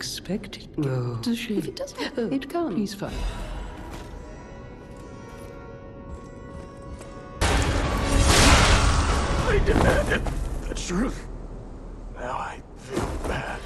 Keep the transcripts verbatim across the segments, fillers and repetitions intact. expect it no. to shake. If it doesn't, oh, it can't. Please fire. I demanded the truth. Now I feel bad.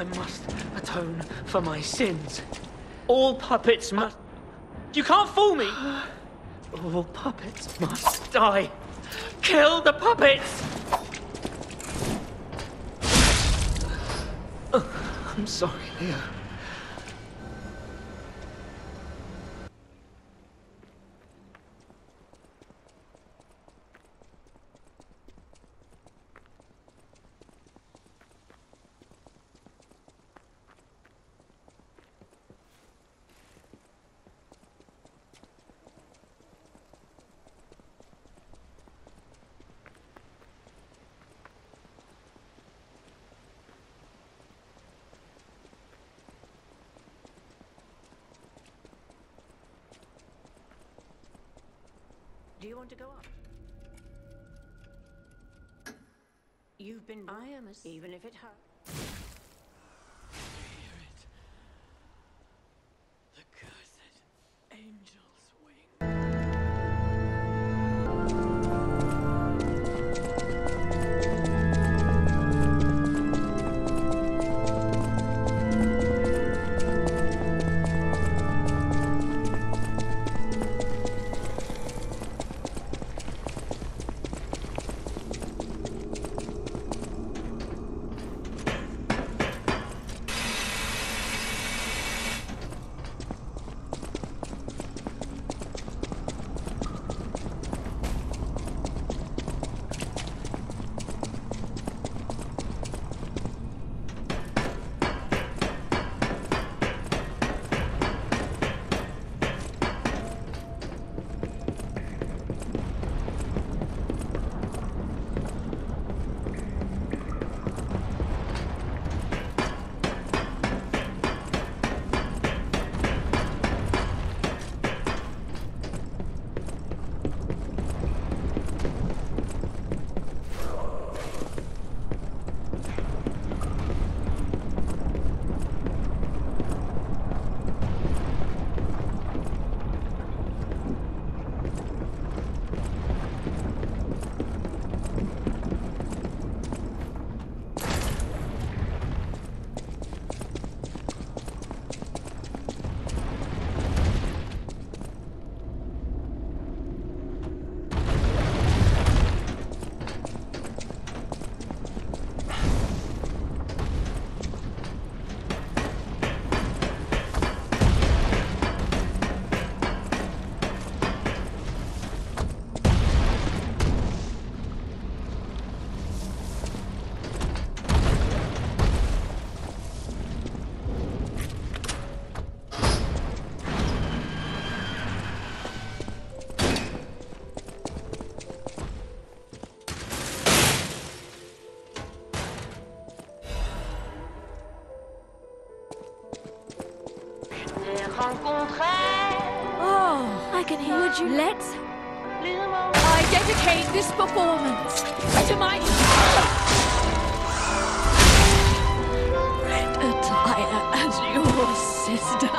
I must atone for my sins. All puppets must... You can't fool me! All puppets must die. Kill the puppets! Oh, I'm sorry, Leo. Do you want to go up? You've been... I am a... Even if it hurts. Hear it. The cursed angel's Oh, I can hear you. Let's... I dedicate this performance to my... red attire as your sister.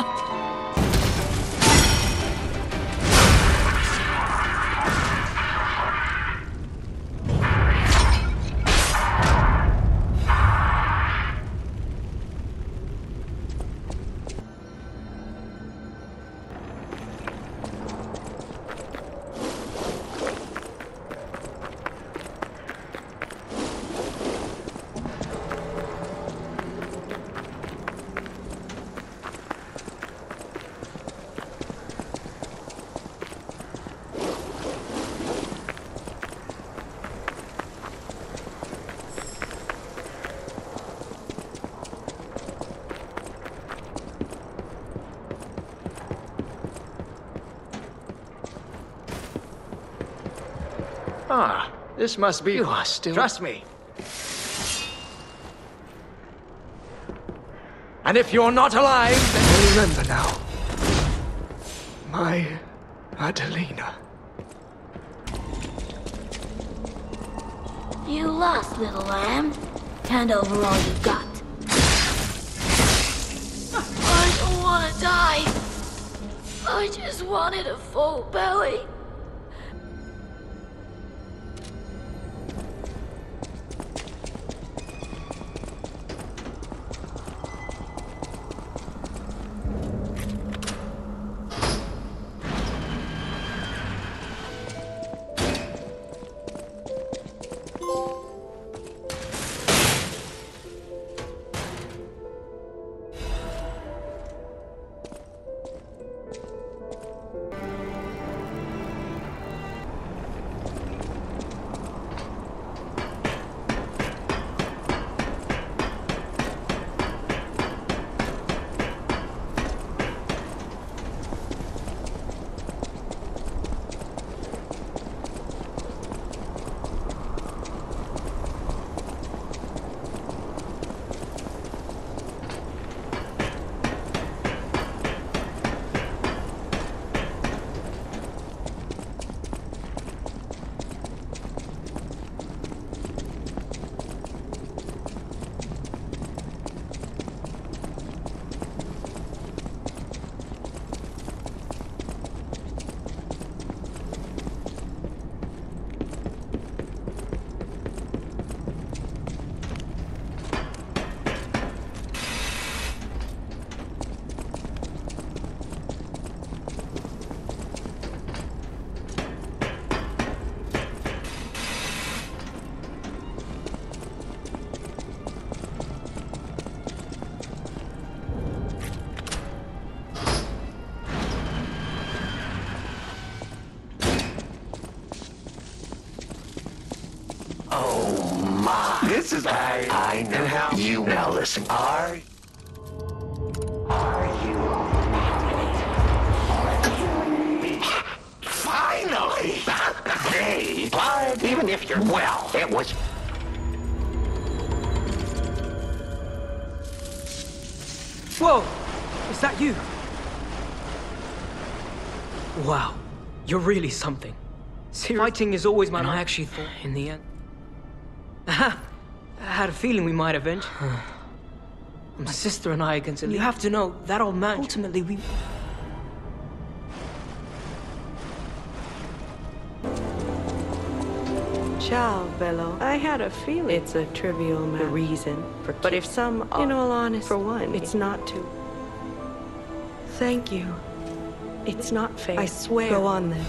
Ah, this must be... You are still... Trust me. And if you're not alive, then... I remember now. My Adelina. You lost, little lamb. Hand over all you've got. I don't want to die. I just wanted a full belly. This is I, I know how you now listen. Are are you finally? They but even if you're well, it was. Whoa! Is that you? Wow, you're really something. Seriously? Fighting is always my. I actually thought in the end. Aha. I had a feeling we might avenge. My sister and I against Elite. You have to know, that old man... Ultimately, we... Ciao, Bello. I had a feeling it's a trivial matter. The reason for... But if some... Are, in all honesty, for one, it's not to... Thank you. It's not fair. I swear. Go on, then.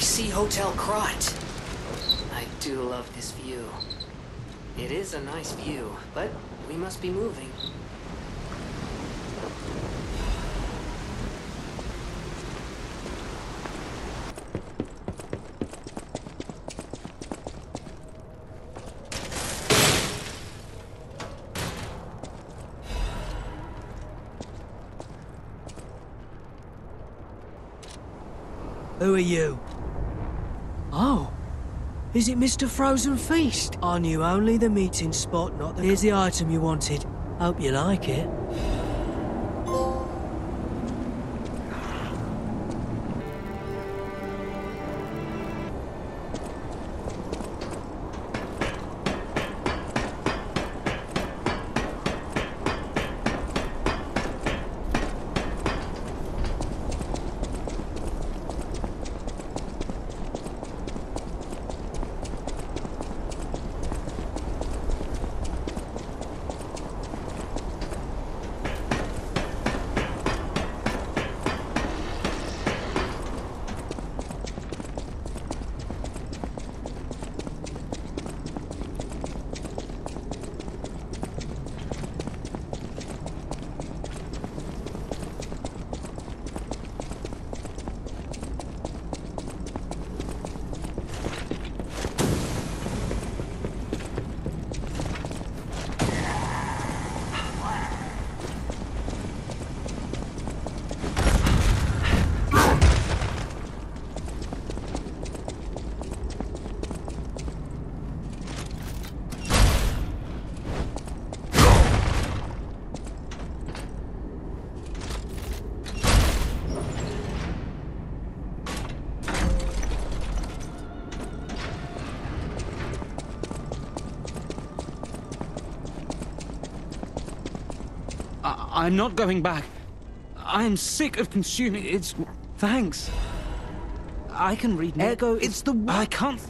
See Hotel Crot. I do love this view. It is a nice view, but we must be moving. Who are you? Oh. Is it Mister Frozen Feast? I knew only the meeting spot, not the... Here's the item you wanted. Hope you like it. I'm not going back. I am sick of consuming its... Thanks. I can read... Ergo, it's the... I can't...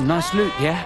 Nice loot, yeah?